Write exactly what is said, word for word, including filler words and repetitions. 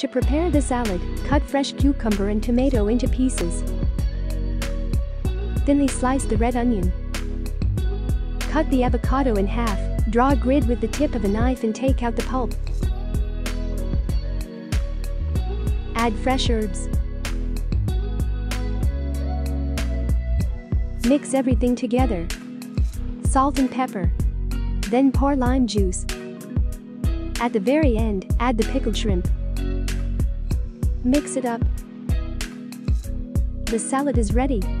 To prepare the salad, cut fresh cucumber and tomato into pieces. Thinly slice the red onion. Cut the avocado in half, draw a grid with the tip of a knife and take out the pulp. Add fresh herbs. Mix everything together. Salt and pepper. Then pour lime juice. At the very end, add the pickled shrimp. Mix it up. The salad is ready.